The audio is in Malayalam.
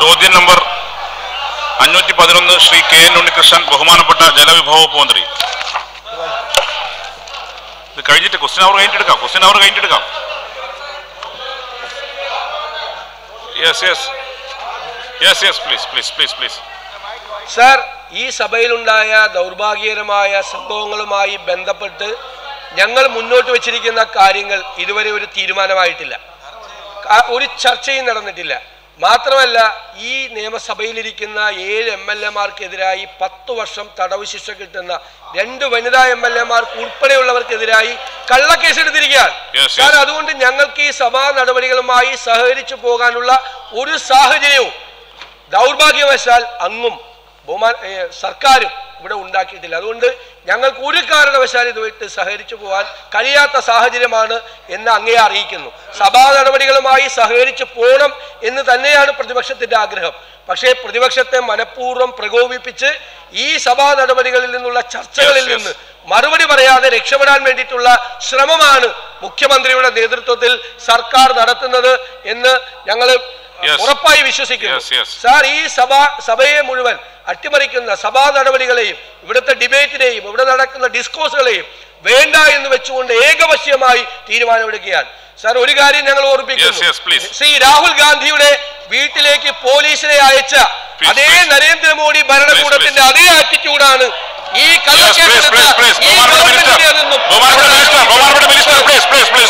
ചോദ്യം നമ്പർ 511 ശ്രീ കെ.എൻ. ഉണ്ണികൃഷ്ണൻ ബഹുമാനപ്പെട്ട ജലവിഭവ വകുപ്പ് മന്ത്രി ഇത് കഴിഞ്ഞിട്ട് ക്വസ്റ്റ്യൻ അവർ കഴിഞ്ഞിട്ട് എടുക്കാം യെസ് പ്ലീസ് സർ ഈ സഭയിലുണ്ടായ ദൗർഭാഗ്യകരമായ സംഭവങ്ങളുമായി ബന്ധപ്പെട്ട് ഞങ്ങൾ മുന്നോട്ട് വെച്ചിരിക്കുന്ന കാര്യങ്ങൾ ഇതുവരെ ഒരു തീരുമാനമായിട്ടില്ല ഒരു ചർച്ചയും നടന്നിട്ടില്ല മാത്രമല്ല ഈ നിയമസഭയിലിരിക്കുന്ന 7 എംഎൽഎമാർക്കെതിരായി 10 വർഷം തടവ് ശിക്ഷ കിട്ടുന്ന 2 വനിതാ എംഎൽഎമാർക്ക് ഉൾപ്പെടെയുള്ളവർക്കെതിരായി കള്ളക്കേസ് എടുത്തിരിക്കുകയാണ് സർ അതുകൊണ്ട് ഞങ്ങൾക്ക് ഈ സഭാ നടപടികളുമായി സഹകരിച്ചു പോകാനുള്ള ഒരു സാഹചര്യവും ദൗർഭാഗ്യവശാൽ അങ്ങും സർക്കാരും ഇവിടെ ഉണ്ടാക്കിയിട്ടില്ല അതുകൊണ്ട് ഞങ്ങൾക്ക് ഒരു കാരണവശാലും ഇതുമായിട്ട് സഹകരിച്ചു പോകാൻ കഴിയാത്ത സാഹചര്യമാണ് എന്ന് അങ്ങയെ അറിയിക്കുന്നു സഭാ നടപടികളുമായി സഹകരിച്ചു പോകണം എന്ന് തന്നെയാണ് പ്രതിപക്ഷത്തിന്റെ ആഗ്രഹം പക്ഷേ പ്രതിപക്ഷത്തെ മനഃപൂർവ്വം പ്രകോപിപ്പിച്ച് ഈ സഭാ നടപടികളിൽ നിന്നുള്ള ചർച്ചകളിൽ നിന്ന് മറുപടി പറയാതെ രക്ഷപ്പെടാൻ വേണ്ടിയിട്ടുള്ള ശ്രമമാണ് മുഖ്യമന്ത്രിയുടെ നേതൃത്വത്തിൽ സർക്കാർ നടത്തുന്നത് എന്ന് ഞങ്ങൾ ഉറപ്പായി വിശ്വസിക്കുന്നു സാർ ഈ സഭയെ മുഴുവൻ അട്ടിമറിക്കുന്ന സഭാ നടപടികളെയും ഇവിടുത്തെ ഡിബേറ്റിനെയും ഇവിടെ നടക്കുന്ന ഡിസ്കോഴ്സുകളെയും വേണ്ട എന്ന് വെച്ചുകൊണ്ട് ഏകപക്ഷീയമായി തീരുമാനമെടുക്കുകയാണ് സാർ ഒരു കാര്യം ഞങ്ങൾ ഓർമ്മിപ്പിക്കുന്നു ശ്രീ രാഹുൽ ഗാന്ധിയുടെ വീട്ടിലേക്ക് പോലീസിനെ അയച്ച അതേ നരേന്ദ്ര മോദി ഭരണകൂടത്തിന്റെ അതേ ആറ്റിറ്റ്യൂഡാണ് ഈ കള്ളക്കേസിൽ